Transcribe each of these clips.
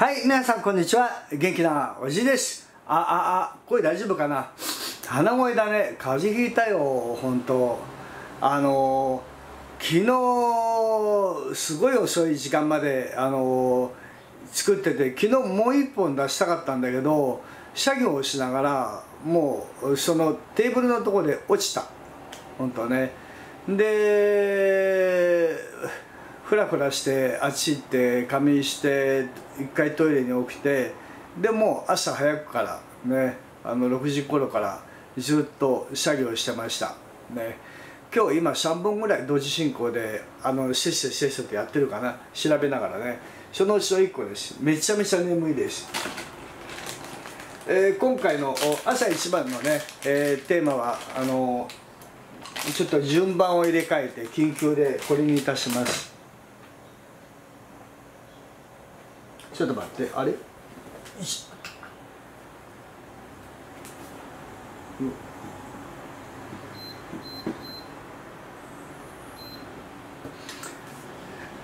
はい、皆さんこんにちは。元気なおじいです。声大丈夫かな。鼻声だね。風邪ひいたよ、本当。昨日すごい遅い時間まで作ってて、昨日もう一本出したかったんだけど、作業をしながらもうそのテーブルのところで落ちた。本当ね。でフラフラしてあっち行って仮眠して一回トイレに起きて、でもう朝早くからね、6時頃からずっと作業してましたね。今日今3本ぐらい同時進行でせっせとやってるかな、調べながらね。そのうちの1個です。めちゃめちゃ眠いです。今回の朝一番のね、テーマはちょっと順番を入れ替えて緊急でこれにいたします。ちょっと待って、あれ、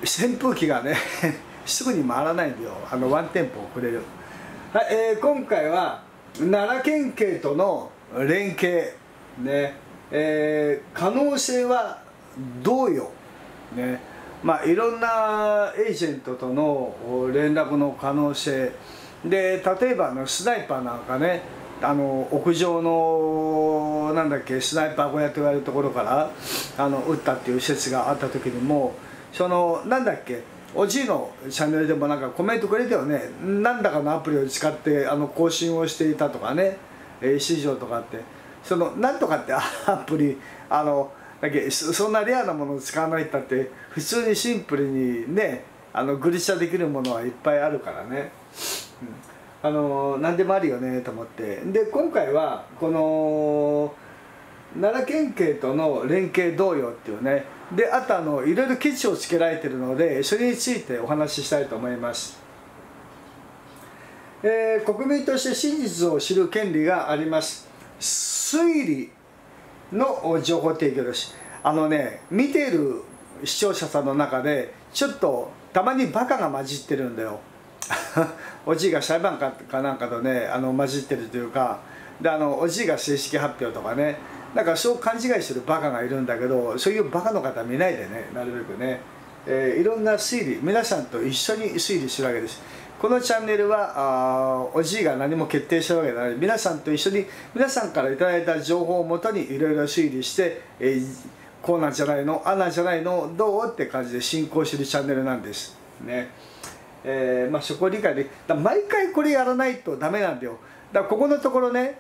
扇風機がねすぐに回らないんだよ。ワンテンポ遅れる。はい、今回は奈良県警との連携ね。可能性はどうよ、ね。まあ、いろんなエージェントとの連絡の可能性で、例えばスナイパーなんかね、屋上のなんだっけ、スナイパー小屋と言われるところから撃ったっていう説があった時にも、そのなんだっけ、おじいのチャンネルでもなんかコメントくれてよね、なんだかのアプリを使って更新をしていたとかね、指示とかって。そのなんとかってアプリだけ、そんなレアなものを使わないったって普通にシンプルにね、グリッシャできるものはいっぱいあるからね、うん、何でもあるよねと思って。で今回はこの奈良県警との連携同様っていうね、であといろいろケチをつけられてるので、それについてお話ししたいと思います。国民として真実を知る権利があります。推理の情報提供です。見ている視聴者さんの中でちょっとたまにバカが混じってるんだよおじいが裁判官かなんかとね混じってるというかで、おじいが正式発表とかね、なんかそう勘違いしてるバカがいるんだけど、そういうバカの方見ないでね、なるべくね。いろんな推理、皆さんと一緒に推理するわけです。このチャンネルはおじいが何も決定したわけじゃない。皆さんと一緒に、皆さんからいただいた情報をもとにいろいろ推理して、こうなんじゃないの、あなんじゃないの、どうって感じで進行してるチャンネルなんですね。まあ、そこを理解できだ、毎回これやらないとダメなんだよ。だからここのところね、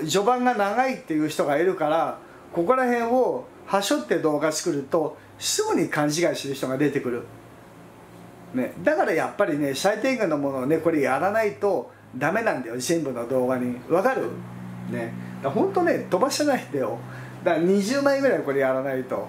序盤が長いっていう人がいるから、ここら辺をはしょって動画作るとすぐに勘違いする人が出てくる。ね、だからやっぱりね、最低限のものをね、これやらないとダメなんだよ、全部の動画に。わかるね。だからほんとね、飛ばしてないんだよ。だから20枚ぐらいこれやらないと、ね。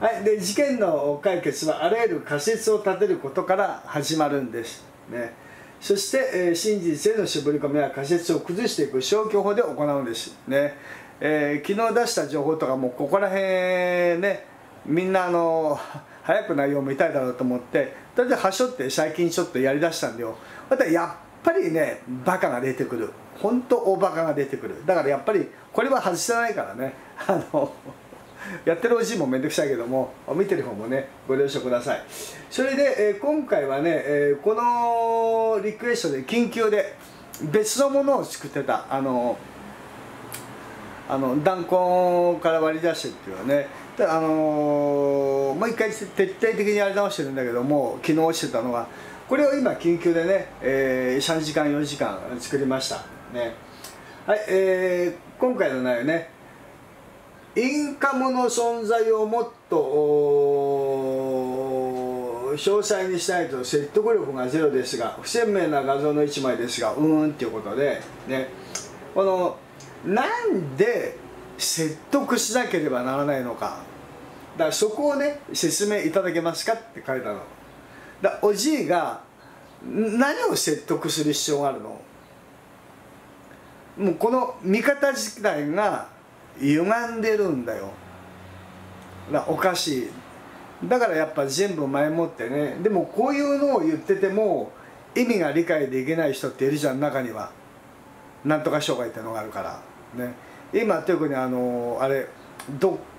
はい、で事件の解決はあらゆる仮説を立てることから始まるんです。ね、そして、真実への絞り込みは仮説を崩していく消去法で行うんです。ね、昨日出した情報とかもここら辺ね、みんな早く内容を見たいだろうと思って、それではしょって最近ちょっとやりだしたんだよ。またやっぱりね、バカが出てくる。本当大バカが出てくる。だからやっぱりこれは外せないからね、やってるおじいもめんどくさいけども、見てる方もね、ご了承ください。それで、今回はね、このリクエストで緊急で別のものを作ってた、弾痕から割り出してっていうのはね、もう一回徹底的にやり直してるんだけども、昨日落ちてたのはこれを今緊急でね、3時間4時間作りましたね。はい、今回の内容ね、インカムの存在をもっと詳細にしないと説得力がゼロですが、不鮮明な画像の1枚ですが、っていうことでね、なんで説得しなければならないのか、だからそこをね、説明いただけますかって書いたの。だからおじいが何を説得する必要があるの。もうこの見方自体が歪んでるんだよ。だからおかしい。だからやっぱ全部前もってね。でもこういうのを言ってても意味が理解できない人っているじゃん、中には。なんとか障害ってのがあるからね。今特に読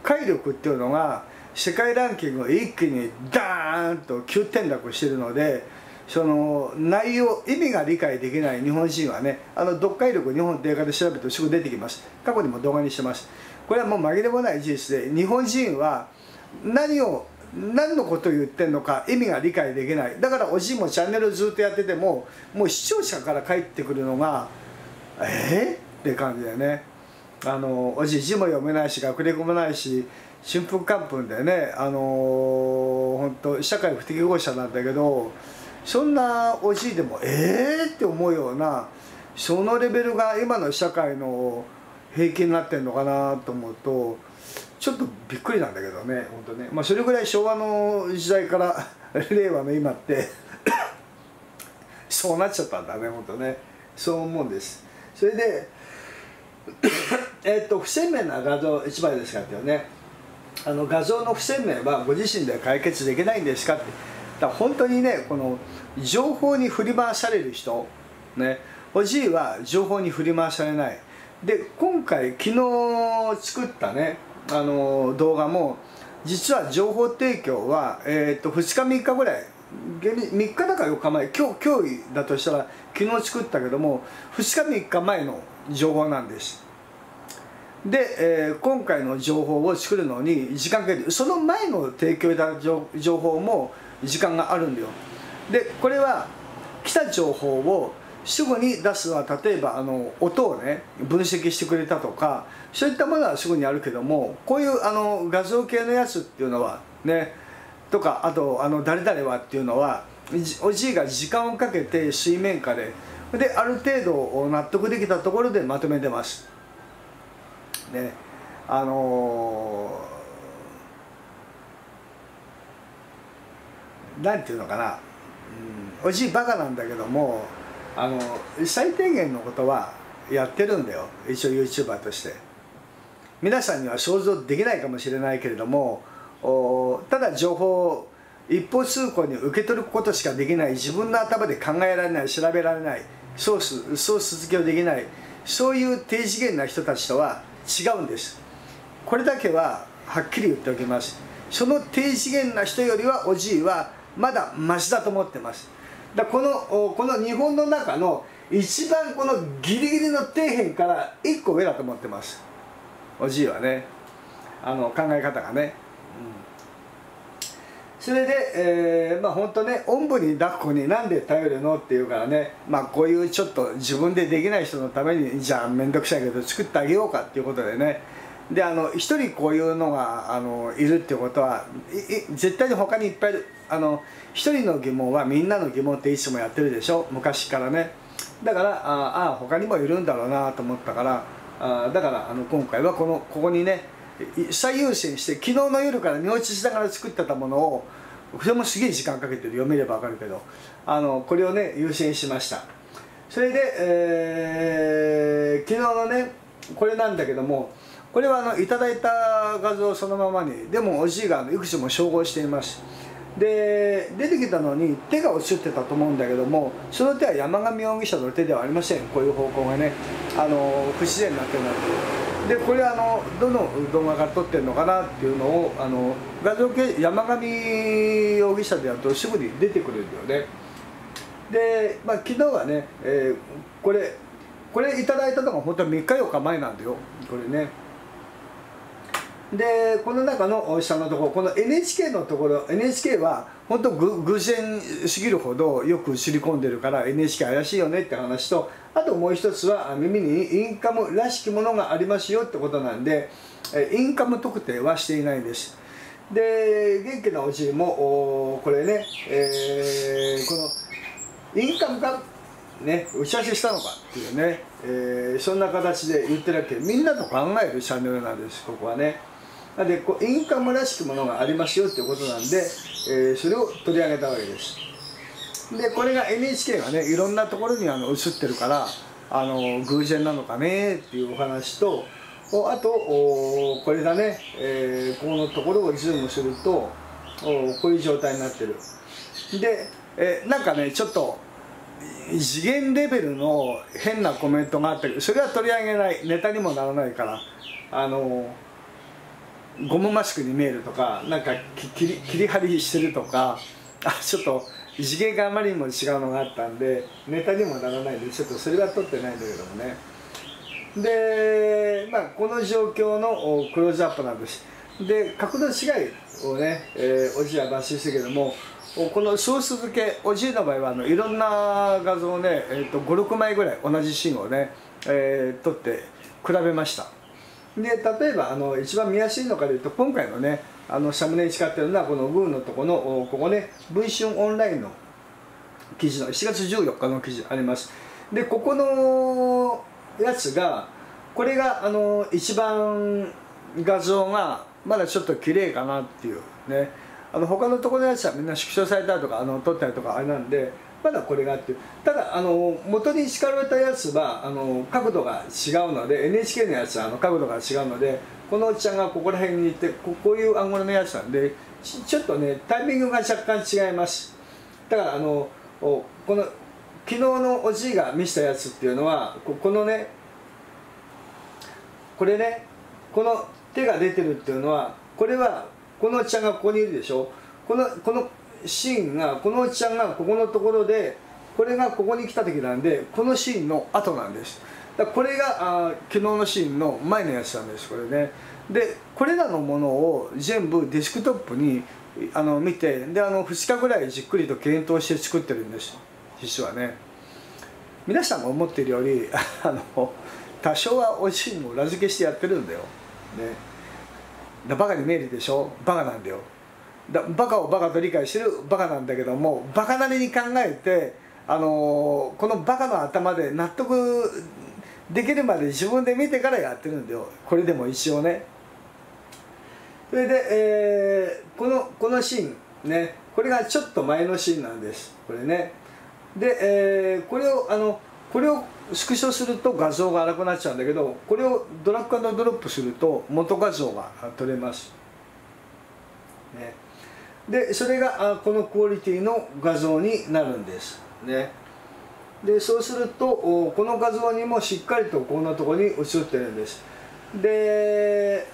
解力っていうのが世界ランキングを一気にダーンと急転落してるので、その内容、意味が理解できない日本人はね、読解力日本って映画で調べるとすぐ出てきます。過去にも動画にしてます。これはもう紛れもない事実で、日本人は何のことを言ってるのか意味が理解できない。だからおじいもチャンネルずっとやってても、もう視聴者から返ってくるのが「えっ?」って感じだよね。おじい字も読めないし学歴もないし春風寒風でね、本当社会不適合者なんだけど、そんなおじいでも「えっ?」って思うような、そのレベルが今の社会の平均になってるのかなと思うと。ちょっとびっくりなんだけどね、本当ね。まあ、それぐらい昭和の時代から令和の今ってそうなっちゃったんだね、本当ね。そう思うんです。それで不鮮明な画像1枚ですかっていうね、画像の不鮮明はご自身では解決できないんですかって。だから本当にね、この情報に振り回される人ね、おじいは情報に振り回されない。で今回昨日作ったね動画も、実は情報提供は、2日3日ぐらい、3日だから4日前、今日だとしたら昨日作ったけども2日3日前の情報なんです。で、今回の情報を作るのに時間かけて、その前の提供いただいた情報も時間があるんだよ。でこれは来た情報をすぐに出すのは、例えば音をね分析してくれたとか、そういったものはすぐにあるけども、こういう画像系のやつっていうのはね、とかあと誰々はっていうのは、おじいが時間をかけて水面下である程度納得できたところでまとめてますね。なんていうのかな、おじいバカなんだけども、最低限のことはやってるんだよ、一応 YouTuber として。皆さんには想像できないかもしれないけれども、ただ情報を一方通行に受け取ることしかできない、自分の頭で考えられない、調べられない、ソース付けをできない、そういう低次元な人たちとは違うんです。これだけははっきり言っておきます。その低次元な人よりはおじいはまだマシだと思ってます。だこの日本の中の一番このギリギリの底辺から1個上だと思ってます、おじいはね、考え方がね、それで、まあ本当ね、おんぶに抱っこになんで頼るのっていうからね、まあこういうちょっと自分でできない人のために、じゃあ面倒くさいけど作ってあげようかっていうことでね。で一人こういうのがいるっていうことは、絶対に他にいっぱいいる。一人の疑問はみんなの疑問っていつもやってるでしょ、昔からね。だから他にもいるんだろうなと思ったから、だから今回はここにね最優先して、昨日の夜から寝落ちしながら作ってたものを、それもすげえ時間かけてる、読めればわかるけど、これをね優先しました。それで、昨日のねこれなんだけども、これはいただいた画像そのままに、でもおじいがいくつも照合しています。で出てきたのに手が映ってたと思うんだけども、その手は山上容疑者の手ではありません。こういう方向がね不自然な手になってる。でこれどの動画から撮ってるのかなっていうのを画像系山上容疑者でやるとすぐに出てくるんだよね。で、まあ、昨日はね、これいただいたのが本当は3日4日前なんだよ、これね。でこの中の下のところ、この NHK のところ、 NHK は本当偶然すぎるほどよく映り込んでるから NHK 怪しいよねって話と、あともう一つは耳にインカムらしきものがありますよってことなんで、インカム特定はしていないんです。で元気なおじいもこれね、このインカムがね打ち合わせしたのかっていうね、そんな形で言ってるわけ。みんなと考えるチャンネルなんです、ここはね。でインカムらしきものがありますよっていうことなんで、それを取り上げたわけです。でこれが NHK がねいろんなところに映ってるから、偶然なのかねっていうお話と、あとこれだね、ここのところをズームすると、こういう状態になってる。でなんかねちょっと異次元レベルの変なコメントがあってそれは取り上げない、ネタにもならないからゴムマスクに見えるとかなんか切り張りしてるとかちょっと異次元があまりにも違うのがあったんでネタにもならないんでちょっとそれは取ってないんだけどもね。で、まあ、この状況のクローズアップなんです。で角度違いをね、おじいは抜粋したけどもこのソース付けおじいの場合はいろんな画像をね、56枚ぐらい同じシーンをね、撮って比べました。で例えば一番見やすいのかでいうと今回のねサムネに使ってるのはこのグーのとこのここね「文春オンライン」の記事の7月14日の記事あります。でここのやつがこれが一番画像がまだちょっと綺麗かなっていうね他のところのやつはみんな縮小されたりとか撮ったりとかあれなんでまだこれがっていう。ただ元に使われたやつは角度が違うので NHK のやつは角度が違うのでこのおっちゃんがここら辺にいてこういうアングルのやつなんでちょっとねタイミングが若干違います。だからこの昨日のおじいが見せたやつっていうのはこのねこれねこの手が出てるっていうのはこれはこのおっちゃんがここにいるでしょ。このシーンがこのおっちゃんがここのところでこれがここに来た時なんでこのシーンの後なんです。だこれが昨日のシーンの前のやつなんですこれね。でこれらのものを全部デスクトップに見てで2日ぐらいじっくりと検討して作ってるんです実はね。皆さんが思っているより多少はおいしいのを裏付けしてやってるんだよ、ね、だバカに見えるでしょ。バカなんだよ。バカをバカと理解してるバカなんだけどもバカなりに考えてこのバカの頭で納得できるまで自分で見てからやってるんだよこれでも一応ね。それで、このシーンねこれがちょっと前のシーンなんですこれね。で、これをスクショすると画像が荒くなっちゃうんだけどこれをドラッグ&ドロップすると元画像が取れます、ね、でそれがこのクオリティの画像になるんですね。でそうするとこの画像にもしっかりとこんなところに映ってるんです。で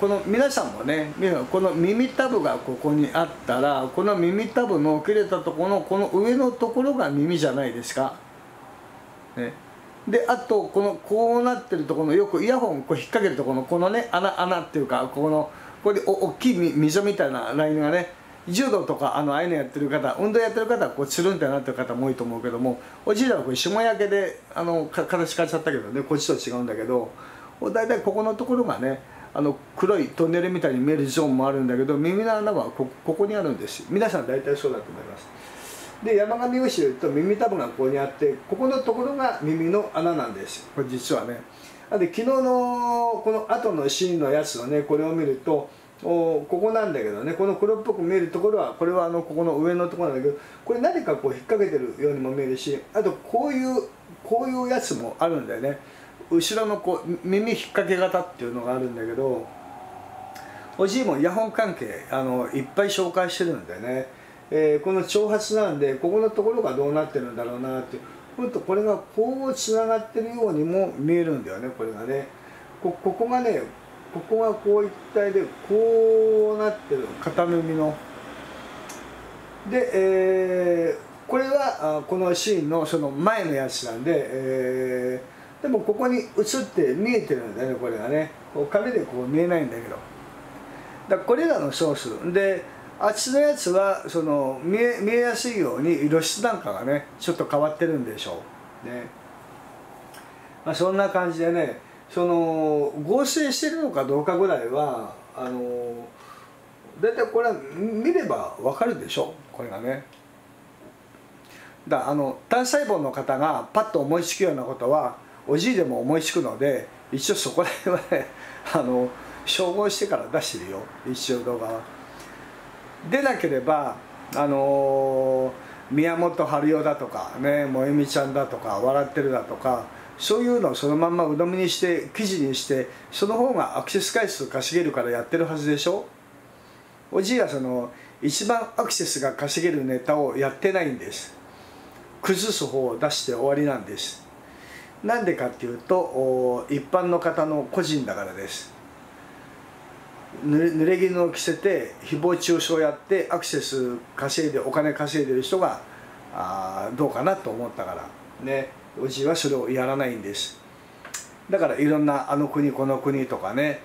この皆さんもねこの耳たぶがここにあったらこの耳たぶの切れたところのこの上のところが耳じゃないですか、ね、であとこうなってるところのよくイヤホンこう引っ掛けるところのこのね穴っていうかここで大きい溝みたいなラインがね柔道とかああいうのやってる方運動やってる方はこうつるんってなってる方も多いと思うけどもおじいらはこれ霜焼けで形変えちゃったけどねこっちと違うんだけど大体ここのところがね黒いトンネルみたいに見えるゾーンもあるんだけど耳の穴はここにあるんです。皆さん大体そうだと思います。で山上を知ると耳たぶがここにあってここのところが耳の穴なんですこれ実はね。で昨日のこの後のシーンのやつのねこれを見るとここなんだけどねこの黒っぽく見えるところはこれはここの上のところなんだけどこれ何かこう引っ掛けてるようにも見えるしあとこういうやつもあるんだよね。後ろのこう耳引っ掛け型っていうのがあるんだけどおじいもイヤホン関係いっぱい紹介してるんだよね。この長髪なんでここのところがどうなってるんだろうなってほんとこれがこうつながってるようにも見えるんだよねこれがね。ここがねここがこう一体でこうなってる片耳ので、これはこのシーンのその前のやつなんで、でもここに映って見えてるんだよねこれがね壁でこう見えないんだけどだこれらのソースであっちのやつはその見えやすいように露出なんかがねちょっと変わってるんでしょうね。まあ、そんな感じでねその合成してるのかどうかぐらいは大体これは見れば分かるでしょこれがね。だ単細胞の方がパッと思いつくようなことはおじいでも思いつくので一応そこら辺はね照合してから出してるよ一応動画は。でなければ宮本春代だとかねもえみちゃんだとか笑ってるだとか。そういうのをそのまんまうどみにして記事にしてその方がアクセス回数稼げるからやってるはずでしょ。おじいはその一番アクセスが稼げるネタをやってないんです。崩す方を出して終わりなんです。なんでかっていうと一般の方の個人だからです。濡れ衣を着せて誹謗中傷やってアクセス稼いでお金稼いでる人がどうかなと思ったからね、おじいはそれをやらないんです。だからいろんなあの国この国とかね、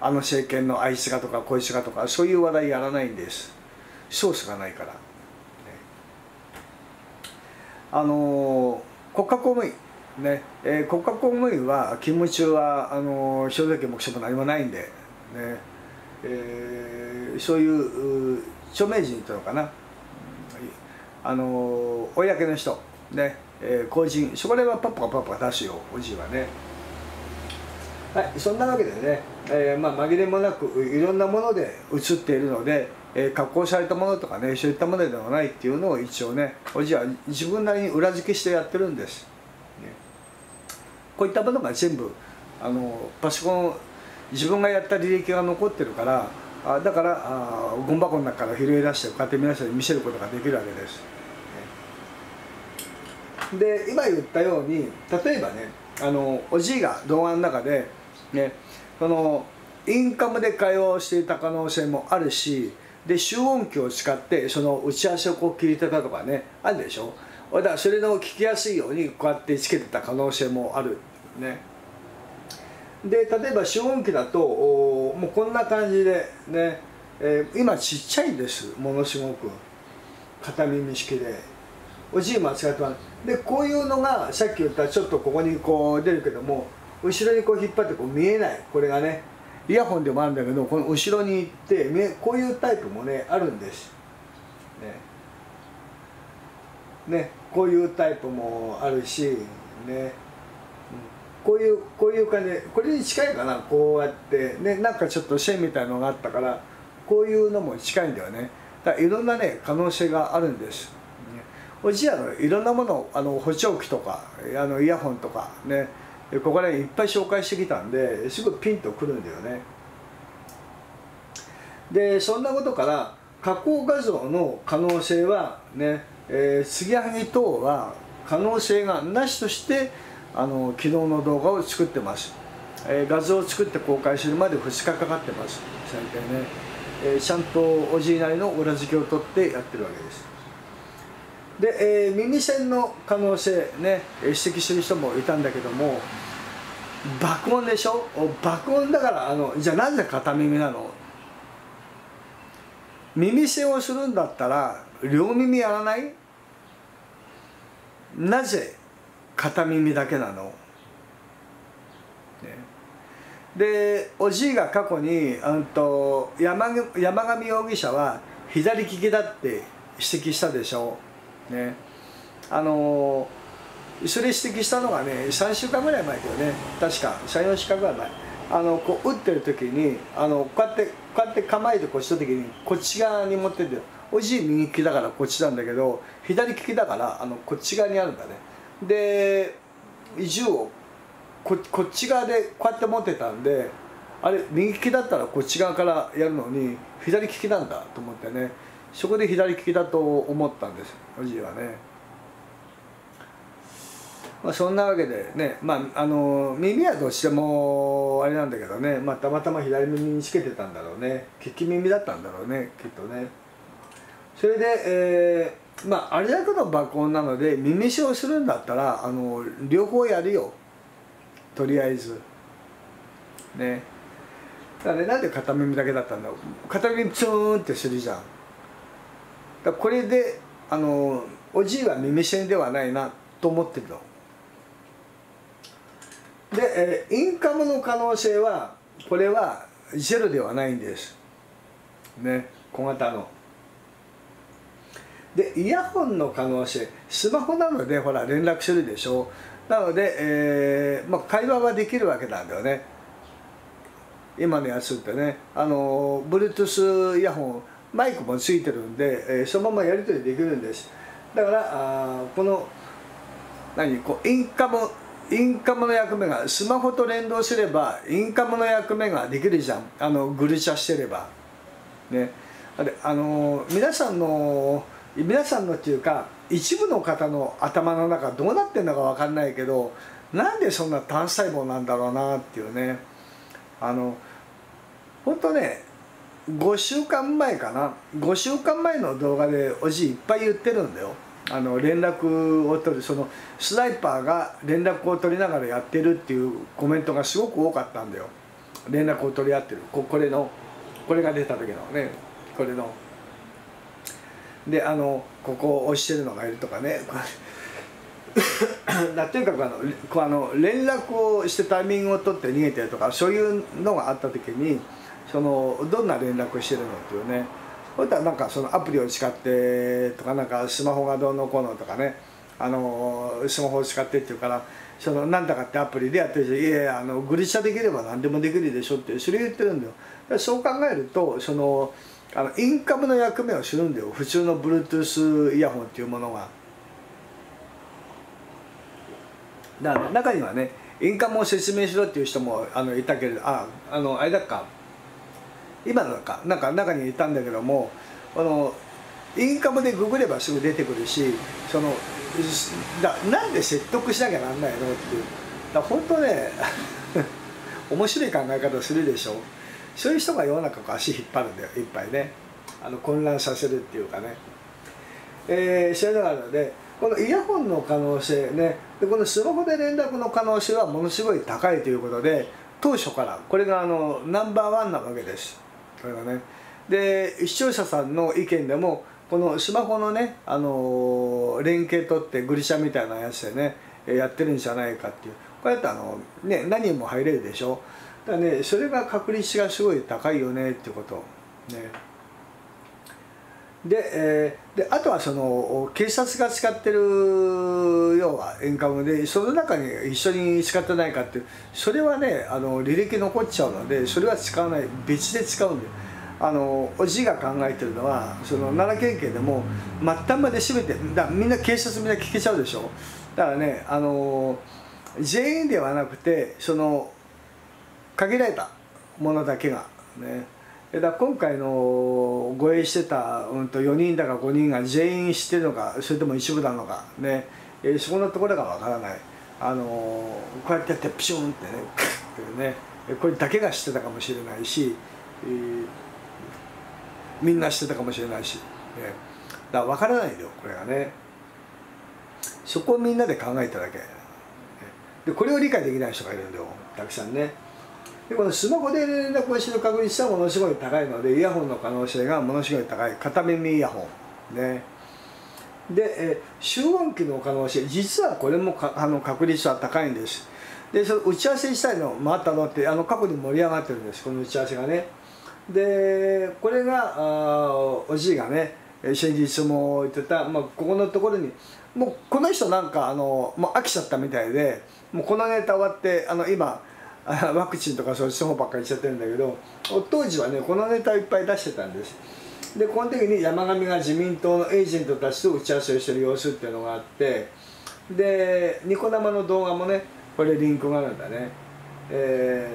あの政権のあいつがとかこいつがとかそういう話題やらないんです。ソースがないから、ね、国家公務員ね、国家公務員は勤務中は消費税目標も何もないんで、ねそういう著名人というのかな、公の人、ね公人、そこら辺はパッパ出すよおじいはね。はい、そんなわけでね、紛れもなくいろんなもので映っているので、加工されたものとかねそういったものではないっていうのを一応ねおじいは自分なりに裏付けしてやってるんです。こういったものが全部パソコン自分がやった履歴が残ってるから、だからゴミ箱の中から拾い出してこうやって皆さんに見せることができるわけです。で今言ったように例えばねおじいが動画の中で、ね、そのインカムで会話をしていた可能性もあるし、で集音機を使ってその打ち合わせをこう聞いてたとかねあるでしょ。だからそれの聞きやすいようにこうやってつけてた可能性もあるね。で例えば集音機だともうこんな感じでね、今ちっちゃいんです、ものすごく片耳式でおじいも扱ってます。でこういうのがさっき言ったちょっとここにこう出るけども後ろにこう引っ張ってこう見えない、これがねイヤホンでもあるんだけどこの後ろに行ってこういうタイプもねあるんですね。こういうタイプもあるしね、こういう感じでこれに近いかな、こうやってねなんかちょっと線みたいのがあったからこういうのも近いんだよね。だからいろんなね可能性があるんです、ね、おじいはいろんなものを補聴器とかイヤホンとかねここら辺いっぱい紹介してきたんですぐピンとくるんだよね。でそんなことから加工画像の可能性はね継ぎはぎ等は可能性がなしとして昨日の動画を作ってます、画像を作って公開するまで2日かかってます最低ね、ちゃんとおじいなりの裏付けを取ってやってるわけです。で、耳栓の可能性ね指摘する人もいたんだけども爆音でしょ、爆音だからじゃあなぜ片耳なの、耳栓をするんだったら両耳やらない、なぜ片耳だけなの、ね、でおじいが過去に山上容疑者は左利きだって指摘したでしょう、ね、それ指摘したのがね3週間ぐらい前だよね確か3、4週間ぐらい前こう打ってる時にこうやって構えてこうした時にこっち側に持ってっておじい右利きだからこっちなんだけど左利きだからこっち側にあるんだね。で銃をこっち側でこうやって持ってたんであれ右利きだったらこっち側からやるのに左利きなんだと思ってねそこで左利きだと思ったんですおじいはね。まあそんなわけでね、耳はどうしてもあれなんだけどね、たまたま左耳につけてたんだろうね、利き耳だったんだろうねきっとね。それで、あれだけの爆音なので耳栓をするんだったら両方やるよとりあえずね。だからねなんで片耳だけだったんだろう、片耳ツーンってするじゃん。だからこれでおじいは耳栓ではないなと思ってるので、インカムの可能性はこれはゼロではないんですね小型の。でイヤホンの可能性スマホなのでほら連絡するでしょ、なので、会話はできるわけなんだよね今のやつってね。Bluetooth イヤホンマイクもついてるんで、そのままやり取りできるんです。だからこのインカムの役目がスマホと連動すればインカムの役目ができるじゃんグルチャしてればね、あれ皆さんのっていうか一部の方の頭の中どうなってるのか分かんないけど、なんでそんな単細胞なんだろうなっていうね。ほんとね5週間前かな、5週間前の動画でおじいっぱい言ってるんだよ。連絡を取る、そのスナイパーが連絡を取りながらやってるっていうコメントがすごく多かったんだよ。連絡を取り合ってる、これが出た時のね、これのでここを押してるのがいるとかねとにかく連絡をしてタイミングを取って逃げてるとか、そういうのがあった時にどんな連絡をしてるのっていうね。それとはなんかそのアプリを使ってとか、なんかスマホがどうのこうのとかね、スマホを使ってっていうから、そのなんだかってアプリでやってるし、いやいやグリッシャできれば何でもできるでしょってそれ言ってるんだよ。だそう考えるとインカムの役目をするんだよ、普通の Bluetooth イヤホンっていうものが。だから中にはねインカムを説明しろっていう人もいたけれど、あれだっか今のかなんか中にいたんだけども、インカムでググればすぐ出てくるし、なんで説得しなきゃなんないのっていう、本当ね面白い考え方するでしょ。そういう人が世の中から足引っ張るんだよ、いっぱいね、混乱させるっていうかね。それだからね、このイヤホンの可能性ね、でこのスマホで連絡の可能性はものすごい高いということで、当初からこれがナンバーワンなわけです。これがね、で視聴者さんの意見でもこのスマホのね、連携取ってグリシャみたいなやつでねやってるんじゃないかっていう、こうやってね、何人も入れるでしょ。だからね、それが確率がすごい高いよねっていうことね。であとは警察が使ってる要はインカムで、その中に一緒に使ってないかっていう、それはね履歴残っちゃうので、それは使わない、別で使うんで、おじいが考えてるのは奈良県警でも末端まで閉めて、みんな警察みんな聞けちゃうでしょ。だからね全員ではなくて限られたものだけがね。だ今回の護衛してた、4人だか5人が全員知ってるのか、それとも一部なのかね、そこのところがわからない。こうやってやってピシュンってねクッてね、これだけが知ってたかもしれないし、みんな知ってたかもしれないし、だからわからないよ、これがね。そこをみんなで考えただけで、これを理解できない人がいるんだよ、たくさんね。でこのスマホで連絡をしてる確率はものすごい高いので、イヤホンの可能性がものすごい高い、片耳イヤホンね。で集音機の可能性、実はこれも確率は高いんです。で打ち合わせしたいのもあったのって、過去に盛り上がってるんです、この打ち合わせがね。でこれがおじいがね先日も言ってた、ここのところにもうこの人なんかもう飽きちゃったみたいで、もうこのネタ終わって今ワクチンとかそういう方ばっかりしちゃってるんだけど、当時はねこのネタをいっぱい出してたんです。でこの時に山上が自民党のエージェントたちと打ち合わせをしてる様子っていうのがあって、でニコ生の動画もね、これリンクがあるんだね。で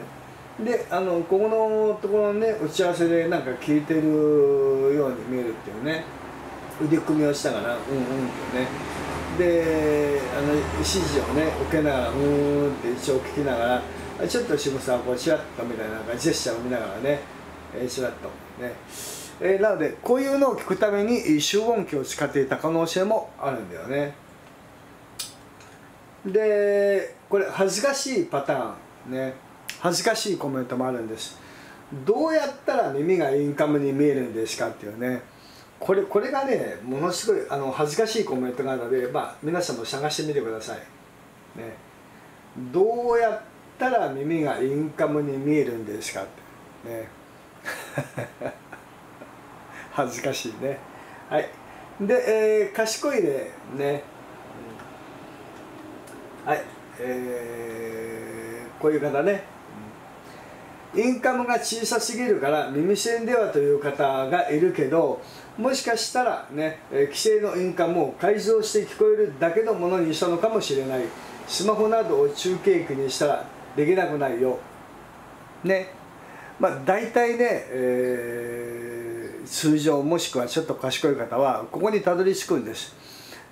ここのところのね打ち合わせでなんか聞いてるように見えるっていうね、腕組みをしたからうんうんってね、で指示をね受けながらうんって一応聞きながら、ちょっと渋沢こうチラッとみたいなジェスチャーを見ながらね、チラッとね、なのでこういうのを聞くために集音機を使っていた可能性もあるんだよね。でこれ恥ずかしいパターンね、恥ずかしいコメントもあるんです。どうやったら耳がインカムに見えるんですかっていうね、これがねものすごい恥ずかしいコメントがあるので、皆さんも探してみてくださいね。どうやってたら耳がインカムに見えるんですかってね恥ずかしいね。はい、で、賢いでね、はい、こういう方ね、インカムが小さすぎるから耳栓ではという方がいるけど、もしかしたらね既成のインカムを改造して聞こえるだけのものにしたのかもしれない。スマホなどを中継機にしたらできなくないよね。大体ね、通常もしくはちょっと賢い方はここにたどり着くんです。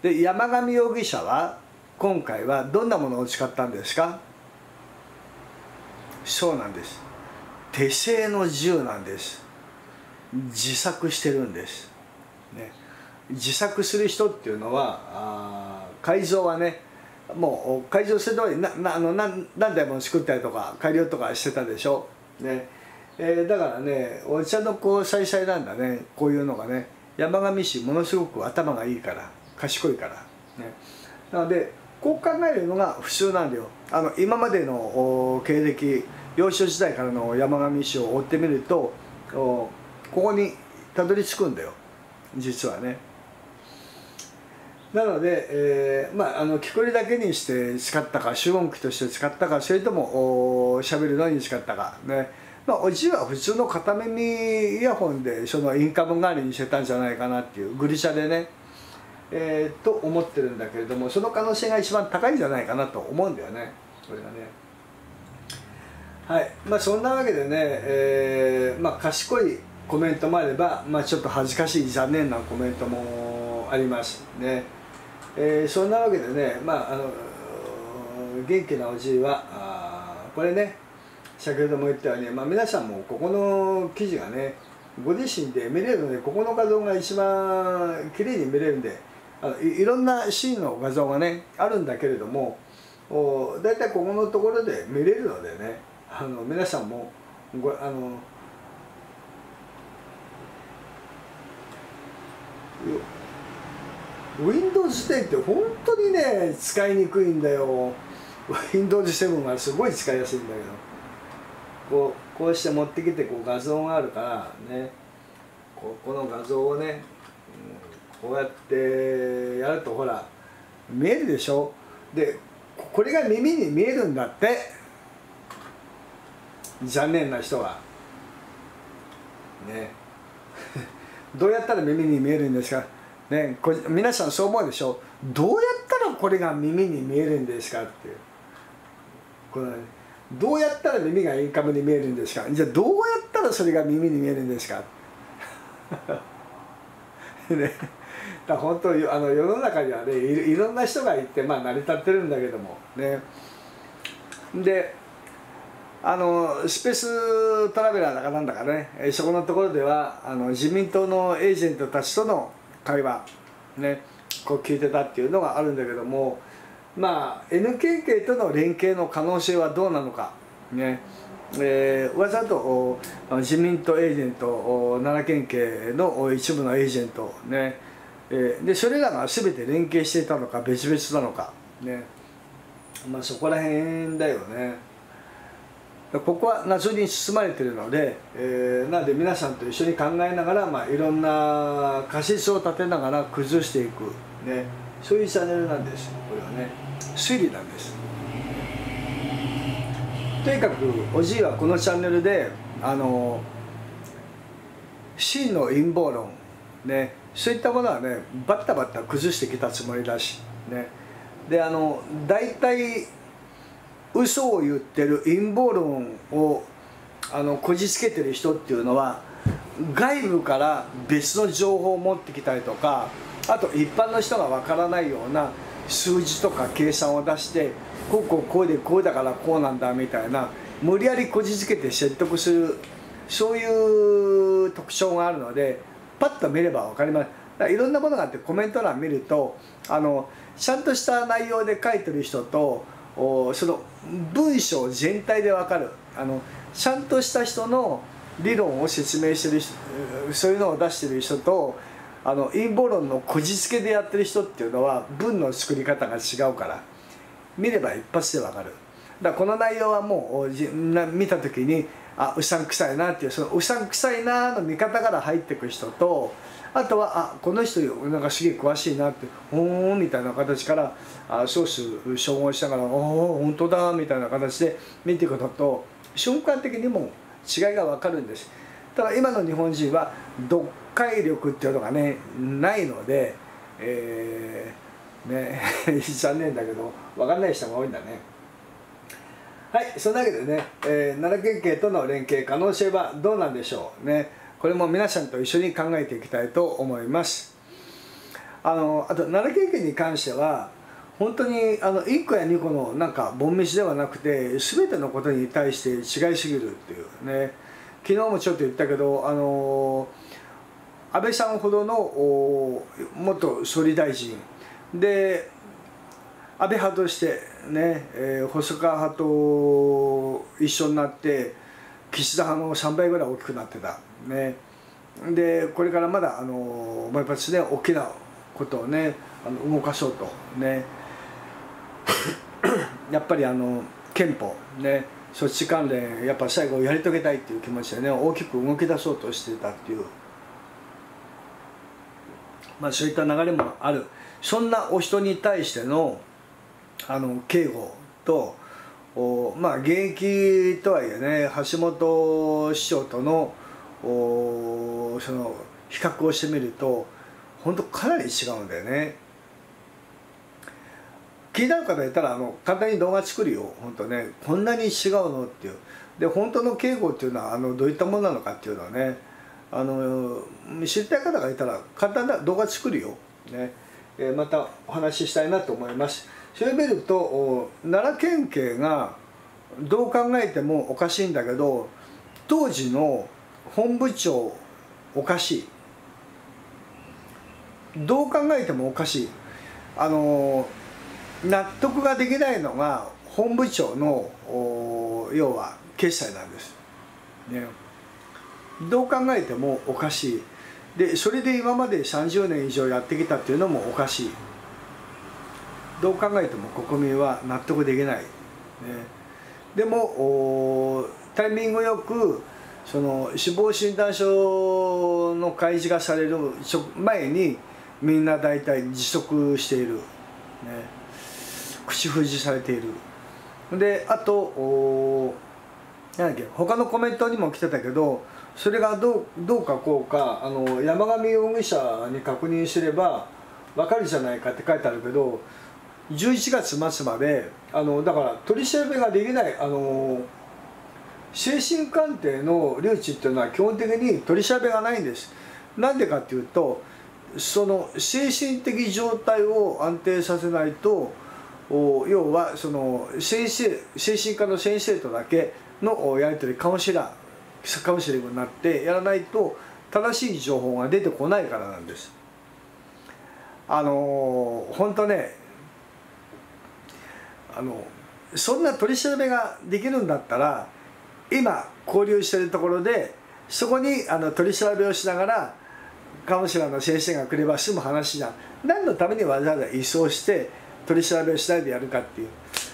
で、山上容疑者は今回はどんなものを使ったんですか？そうなんです。手製の銃なんです。自作してるんです、ね、自作する人っていうのは改造はね、もう改造する通り何台も作ったりとか改良とかしてたでしょ、ねだからね、お茶の子再々なんだね、こういうのがね。山上氏ものすごく頭がいいから賢いから、ね、なのでこう考えるのが普通なんだよ。今までの経歴、幼少時代からの山上氏を追ってみるとここにたどり着くんだよ、実はね。なので、木こりだけにして使ったか、集音機として使ったか、それとも喋るのに使ったかね。おじは普通の片耳イヤホンでそのインカム代わりにしてたんじゃないかなっていう、グリシャでね、と思ってるんだけれども、その可能性が一番高いんじゃないかなと思うんだよね、これがね。はい、そんなわけでね、賢いコメントもあれば、ちょっと恥ずかしい残念なコメントもありますね。そんなわけでね、元気なおじいはこれね、先ほども言ったように、皆さんもここの記事がねご自身で見れるので、ここの画像が一番きれいに見れるんで、いろんなシーンの画像がねあるんだけれども、大体ここのところで見れるのでね、皆さんもWindows 10って本当にね使いにくいんだよ。Windows 7はすごい使いやすいんだけど。こうして持ってきて画像があるからね、この画像をね、こうやってやるとほら見えるでしょ。でこれが耳に見えるんだって、残念な人はねどうやったら耳に見えるんですかね、皆さんそう思うでしょ。どうやったらこれが耳に見えるんですかっていう、このね、どうやったら耳がインカムに見えるんですか、じゃあどうやったらそれが耳に見えるんですかね、だ本当に世の中にはねいろんな人がいて、成り立ってるんだけどもね。でスペーストラベラーだかなんだかね、そこのところでは自民党のエージェントたちとの会話ね、聞いてたっていうのがあるんだけども、NKK との連携の可能性はどうなのか、ねわざと自民党エージェント、奈良県警の一部のエージェント、ねでそれらが全て連携していたのか別々なのか、ねそこら辺だよね。ここは謎に包まれているので、なので皆さんと一緒に考えながら、いろんな仮説を立てながら崩していく、ね、そういうチャンネルなんです。これはね推理なんです。とにかくおじいはこのチャンネルで真の陰謀論、ね、そういったものはねバッタバッタ崩してきたつもりだし、ね、で大体嘘を言ってる陰謀論をこじつけてる人っていうのは外部から別の情報を持ってきたりとか、あと一般の人がわからないような数字とか計算を出して、こうでこうだからこうなんだみたいな、無理やりこじつけて説得する、そういう特徴があるのでパッと見れば分かります。だからいろんなものがあって、コメント欄見るとちゃんとした内容で書いてる人とその文章全体で分かる、ちゃんとした人の理論を説明してる人、そういうのを出してる人と陰謀論のこじつけでやってる人っていうのは文の作り方が違うから見れば一発でわかる。だからこの内容はもう見た時にうさんくさいなっていう、そのうさんくさいなの見方から入っていく人と、あとはこの人なんかすげえ詳しいなって「おお」みたいな形からソース照合しながら「おお本当だ」みたいな形で見ていくのと瞬間的にも違いがわかるんです。ただ今の日本人は読解力っていうのがねないので、ね残念だけど分かんない人が多いんだね。はい、そんなわけでね、奈良県警との連携可能性はどうなんでしょうね。これも皆さんと一緒に考えていきたいと思います。あと奈良県警に関しては本当に1個や2個のなんか凡ミスではなくて、全てのことに対して違いすぎるっていうね。昨日もちょっと言ったけど、安倍さんほどの元総理大臣で安倍派としてね、細川派と一緒になって岸田派の3倍ぐらい大きくなってたね。でこれからまだもう一発ね、大きなことをね動かそうとねやっぱり憲法ね、措置関連やっぱ最後やり遂げたいっていう気持ちでね、大きく動き出そうとしてたっていう、まあそういった流れもある。そんなお人に対しての警護と、まあ現役とはいえね、橋本市長とのその比較をしてみると本当かなり違うんだよね。気になる方いたら簡単に動画作るよ。本当ね、こんなに違うのっていう。で本当の警護っていうのはどういったものなのかっていうのはね、知りたい方がいたら簡単な動画作るよ、ね、またお話ししたいなと思います。それを見ると奈良県警がどう考えてもおかしいんだけど、当時の本部長おかしい、どう考えてもおかしい。納得ができないのが本部長の要は決裁なんです、ね、どう考えてもおかしい。でそれで今まで30年以上やってきたっていうのもおかしい。どう考えても国民は納得できない、ね、でもタイミングよくその死亡診断書の開示がされる前にみんな大体辞職している、ね、口封じされている。であとなんだっけ、他のコメントにも来てたけど、それがどうかこうか山上容疑者に確認すれば分かるじゃないかって書いてあるけど、11月末までだから取り調べができない精神鑑定の留置っていうのは基本的に取り調べがないんです。なんでかっていうと、その精神的状態を安定させないと、要はその精神科の先生とだけのやり取り、カウンセリングになってやらないと正しい情報が出てこないからなんです。本当ね、そんな取り調べができるんだったら今交流しているところでそこに取り調べをしながらカウンセラーの先生が来れば済む話じゃん。何のためにわざわざ移送して取り調べをしないでやるかっていう。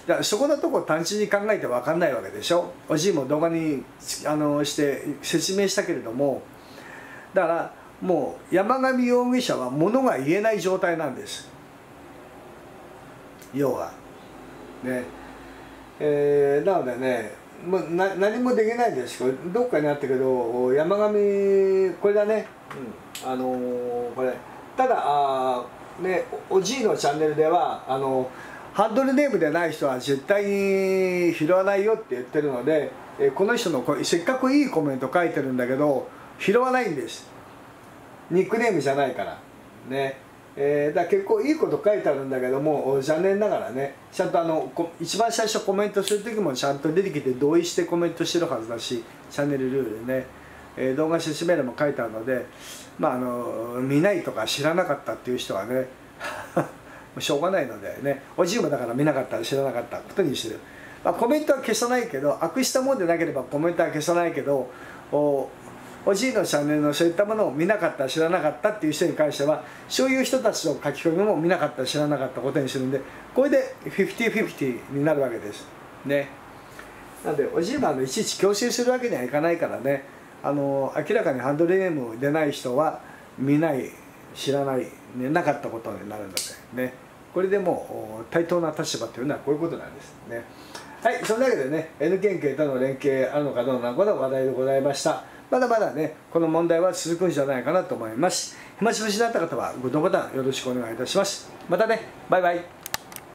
だからそこのところ単純に考えて分かんないわけでしょ。おじいも動画にして説明したけれども、だからもう山上容疑者は物が言えない状態なんです、要はね。なのでね、もう何もできないですけど、どっかにあったけど山上これだね、これただね、おじいのチャンネルではハンドルネームでない人は絶対に拾わないよって言ってるので、この人のせっかくいいコメント書いてるんだけど拾わないんです、ニックネームじゃないからね。だから結構いいこと書いてあるんだけども、残念ながらね、ちゃんと一番最初コメントする時もちゃんと出てきて同意してコメントしてるはずだし、チャンネルルールでね、動画説明欄も書いてあるので、まあ見ないとか知らなかったっていう人はねしょうがないのでね、おじいもだから見なかったら知らなかったことにしてる、まあ、コメントは消さないけど、悪したもんでなければコメントは消さないけど、おじいのチャンネルのそういったものを見なかった知らなかったっていう人に関しては、そういう人たちの書き込みも見なかった知らなかったことにするんで、これで 50/50 になるわけですね。なのでおじいもいちいち強制するわけにはいかないからね、明らかにハンドルネーム出ない人は見ない知らない、ね、なかったことになるのでね、これでもう対等な立場というのはこういうことなんですね。はい、そんなわけでね、 N 県警との連携あるのかどうなのかの話題でございました。まだまだね、この問題は続くんじゃないかなと思います。暇つぶしになった方はグッドボタンよろしくお願いいたします。またね、バイバイ。